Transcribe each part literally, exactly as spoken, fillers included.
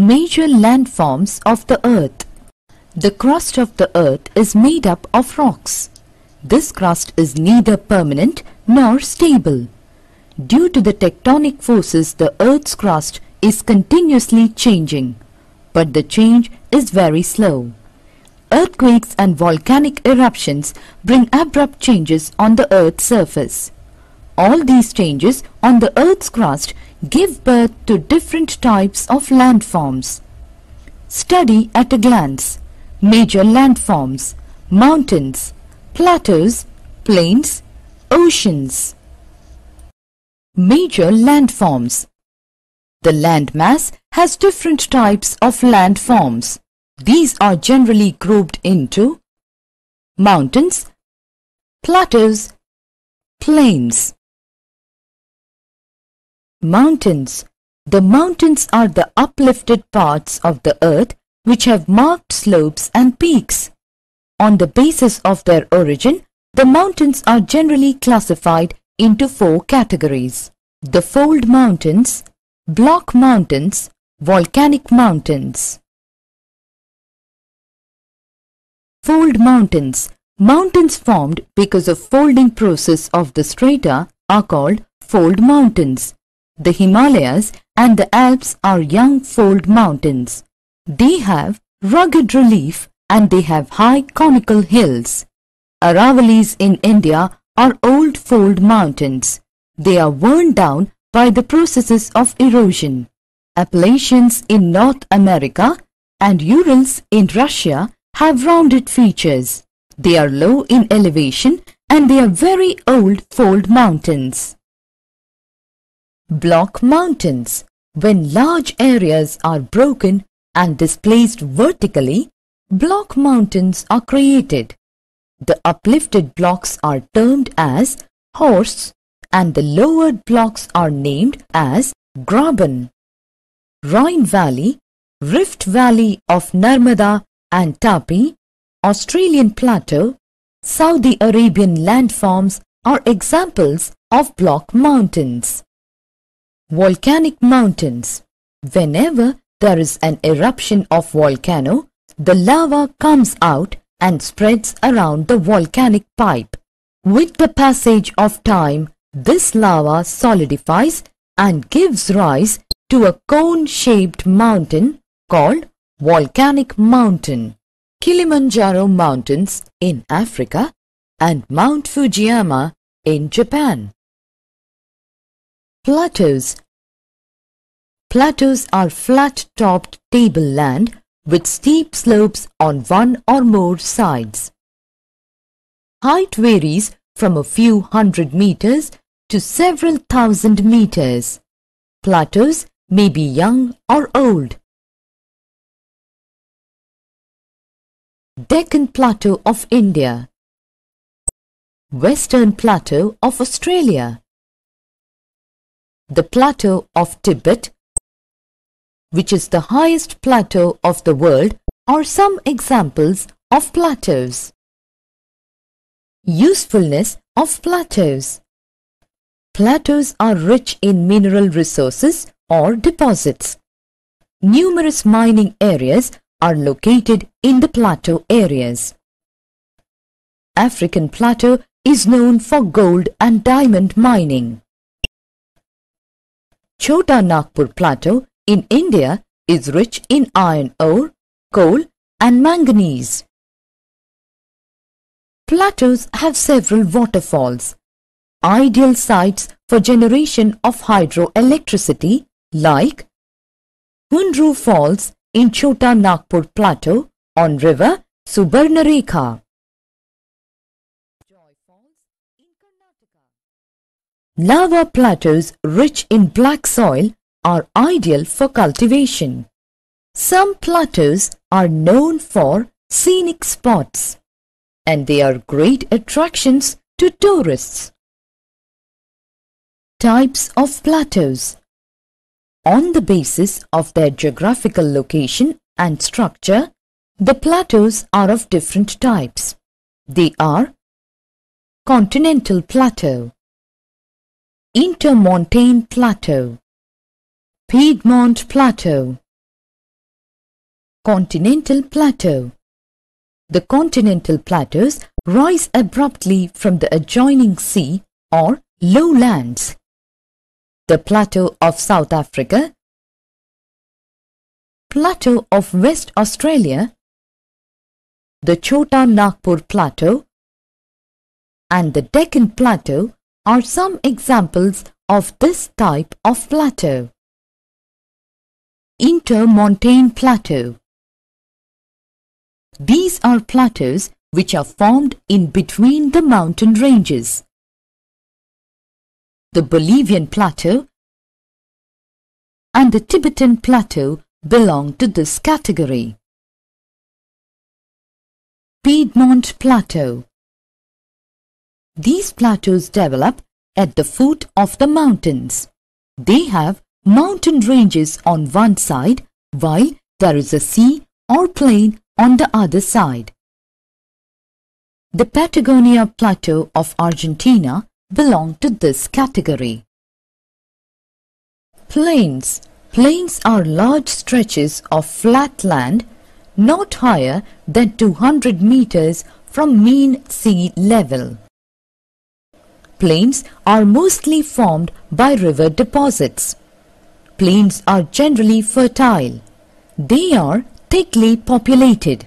major landforms of the earth. The crust of the earth is made up of rocks. This crust is neither permanent nor stable. Due to the tectonic forces, the earth's crust is continuously changing, but the change is very slow. Earthquakes and volcanic eruptions bring abrupt changes on the earth's surface. All these changes on the earth's crust give birth to different types of landforms. Study at a glance. Major landforms: mountains, plateaus, plains, oceans. Major landforms. The landmass has different types of landforms. These are generally grouped into mountains, plateaus, plains. Mountains. The mountains are the uplifted parts of the earth which have marked slopes and peaks. On the basis of their origin, the mountains are generally classified into four categories: the fold mountains, block mountains, volcanic mountains. Fold mountains. Mountains formed because of folding process of the strata are called fold mountains. The Himalayas and the Alps are young fold mountains. They have rugged relief and they have high conical hills. Aravallis in India are old fold mountains. They are worn down by the processes of erosion. Appalachians in North America and Urals in Russia have rounded features. They are low in elevation and they are very old fold mountains. Block mountains. When large areas are broken and displaced vertically, block mountains are created. The uplifted blocks are termed as horsts and the lowered blocks are named as graben. Rhine Valley, Rift Valley of Narmada and Tapi, Australian Plateau, Saudi Arabian landforms are examples of block mountains. Volcanic mountains. Whenever there is an eruption of volcano, the lava comes out and spreads around the volcanic pipe. With the passage of time, this lava solidifies and gives rise to a cone-shaped mountain called volcanic mountain. Kilimanjaro mountains in Africa and Mount Fujiyama in Japan. Plateaus. Plateaus are flat-topped tableland with steep slopes on one or more sides. Height varies from a few hundred meters to several thousand meters. Plateaus may be young or old. Deccan Plateau of India, Western Plateau of Australia, the Plateau of Tibet, which is the highest plateau of the world, are some examples of plateaus. Usefulness of plateaus. Plateaus are rich in mineral resources or deposits. Numerous mining areas are located in the plateau areas. African Plateau is known for gold and diamond mining. Chota Nagpur Plateau in India is rich in iron ore, coal and manganese. Plateaus have several waterfalls, ideal sites for generation of hydroelectricity, like Hundru Falls in Chota Nagpur Plateau on river Subarnarekha, lava plateaus rich in black soil are ideal for cultivation. Some plateaus are known for scenic spots and they are great attractions to tourists. Types of plateaus. On the basis of their geographical location and structure, the plateaus are of different types. They are Continental Plateau, Intermontane Plateau, Piedmont Plateau, Continental Plateau. The continental plateaus rise abruptly from the adjoining sea or lowlands. The plateau of South Africa, plateau of West Australia, the Chota Nagpur Plateau and the Deccan Plateau are some examples of this type of plateau. Intermontane Plateau. These are plateaus which are formed in between the mountain ranges. The Bolivian Plateau and the Tibetan Plateau belong to this category. Piedmont Plateau. These plateaus develop at the foot of the mountains. They have mountain ranges on one side while there is a sea or plain on the other side. The Patagonia Plateau of Argentina belong to this category. Plains. Plains are large stretches of flat land not higher than two hundred meters from mean sea level. Plains are mostly formed by river deposits. Plains are generally fertile. They are thickly populated.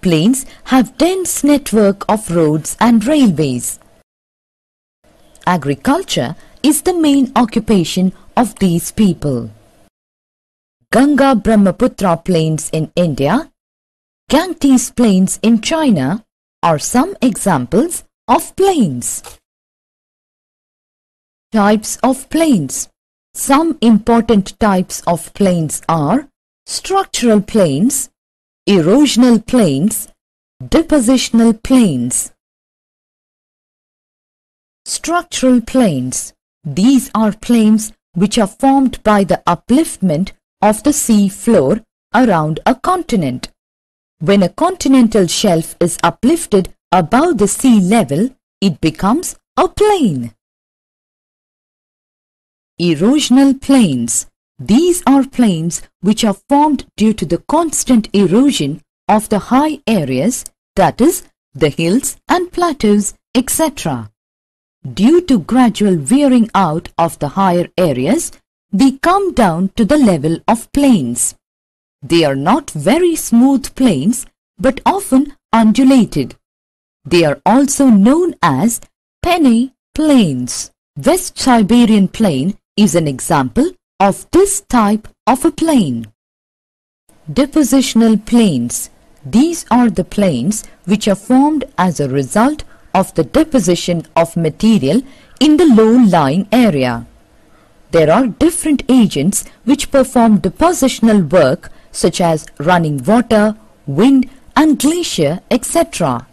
Plains have dense network of roads and railways. Agriculture is the main occupation of these people. Ganga Brahmaputra plains in India, Gangtese plains in China are some examples of plains. Types of plains. Some important types of plains are structural plains, erosional plains, depositional plains. Structural plains. These are plains which are formed by the upliftment of the sea floor around a continent. When a continental shelf is uplifted above the sea level, it becomes a plain. Erosional plains. These are plains which are formed due to the constant erosion of the high areas, that is, the hills and plateaus, et cetera. Due to gradual wearing out of the higher areas, they come down to the level of plains. They are not very smooth plains but often undulated. They are also known as penny plains. West Siberian Plain is an example of this type of a plain. Depositional plains. These are the plains which are formed as a result of the deposition of material in the low-lying area. There are different agents which perform depositional work such as running water, wind and glacier, et cetera.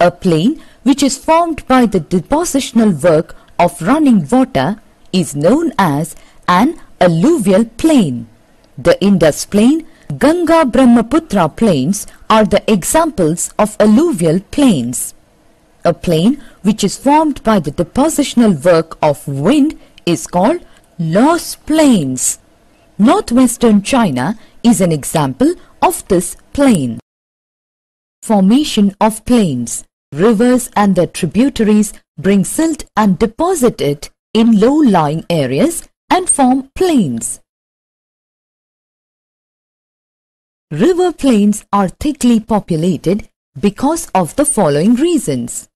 A plain which is formed by the depositional work of running water is known as an alluvial plain. The Indus plain, Ganga Brahmaputra plains are the examples of alluvial plains. A plain which is formed by the depositional work of wind is called Lost Plains. Northwestern China is an example of this plain. Formation of plains. Rivers and their tributaries bring silt and deposit it in low-lying areas and form plains. River plains are thickly populated because of the following reasons.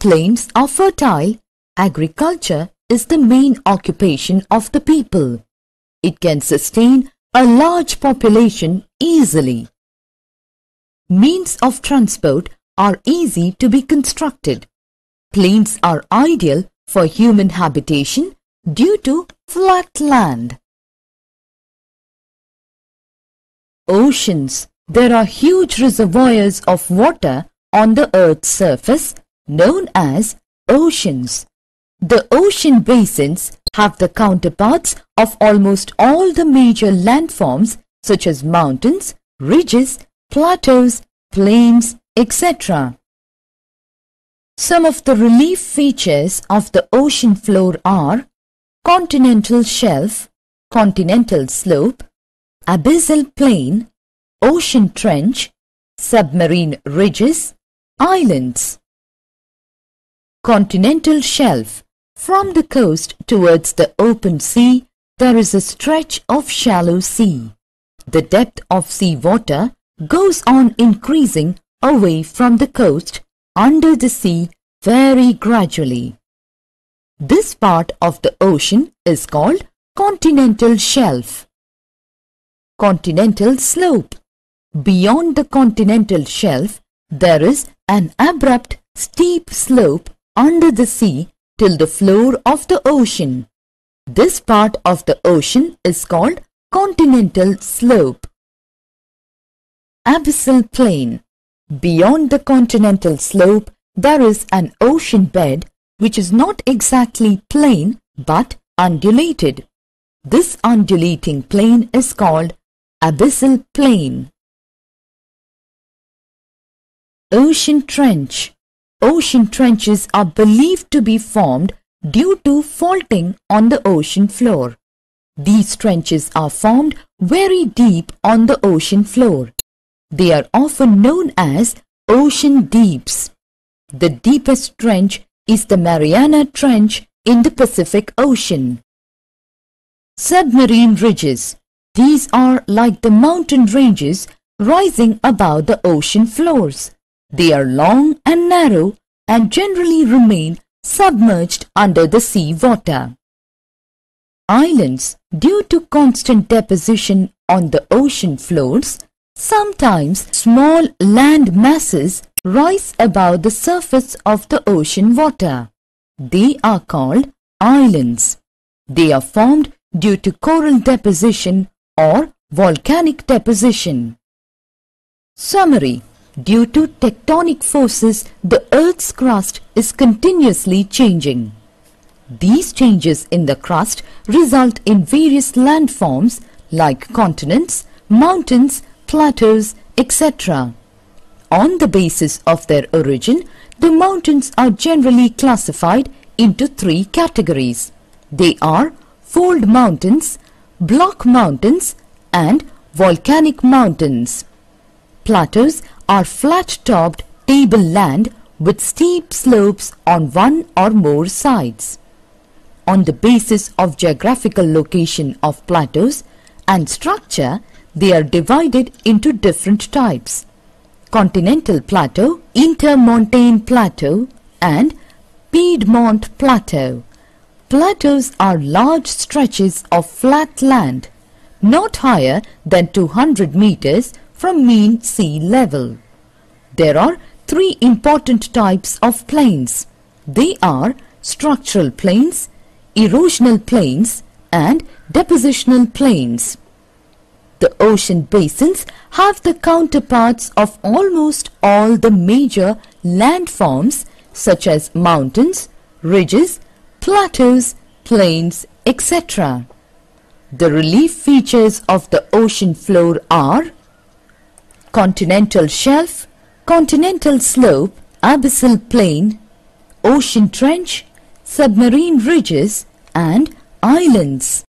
Plains are fertile. Agriculture is the main occupation of the people. It can sustain a large population easily. Means of transport are easy to be constructed. Plains are ideal for human habitation due to flat land. Oceans. There are huge reservoirs of water on the Earth's surface known as oceans. The ocean basins have the counterparts of almost all the major landforms such as mountains, ridges, plateaus, plains, et cetera. Some of the relief features of the ocean floor are continental shelf, continental slope, abyssal plain, ocean trench, submarine ridges, islands. Continental shelf. From the coast towards the open sea, there is a stretch of shallow sea. The depth of sea water goes on increasing away from the coast, under the sea, very gradually. This part of the ocean is called continental shelf. Continental slope. Beyond the continental shelf, there is an abrupt, steep slope under the sea till the floor of the ocean. This part of the ocean is called continental slope. Abyssal plain. Beyond the continental slope, there is an ocean bed which is not exactly plain but undulated. This undulating plain is called abyssal plain. Ocean trench. Ocean trenches are believed to be formed due to faulting on the ocean floor. These trenches are formed very deep on the ocean floor. They are often known as ocean deeps. The deepest trench is the Mariana Trench in the Pacific Ocean. Submarine ridges. These are like the mountain ranges rising above the ocean floors. They are long and narrow and generally remain submerged under the sea water. Islands. Due to constant deposition on the ocean floors, sometimes small land masses rise above the surface of the ocean water. They are called islands. They are formed due to coral deposition or volcanic deposition. Summary. Due to tectonic forces, the Earth's crust is continuously changing. These changes in the crust result in various landforms like continents, mountains, plateaus, et cetera. On the basis of their origin, the mountains are generally classified into three categories. They are fold mountains, block mountains, and volcanic mountains. Plateaus are flat-topped tableland with steep slopes on one or more sides. On the basis of geographical location of plateaus and structure, they are divided into different types: Continental Plateau, Intermontane Plateau, and Piedmont Plateau. Plateaus are large stretches of flat land, not higher than two hundred meters from mean sea level. There are three important types of plains. They are structural plains, erosional plains, and depositional plains. The ocean basins have the counterparts of almost all the major landforms such as mountains, ridges, plateaus, plains, et cetera. The relief features of the ocean floor are continental shelf, continental slope, abyssal plain, ocean trench, submarine ridges, and islands.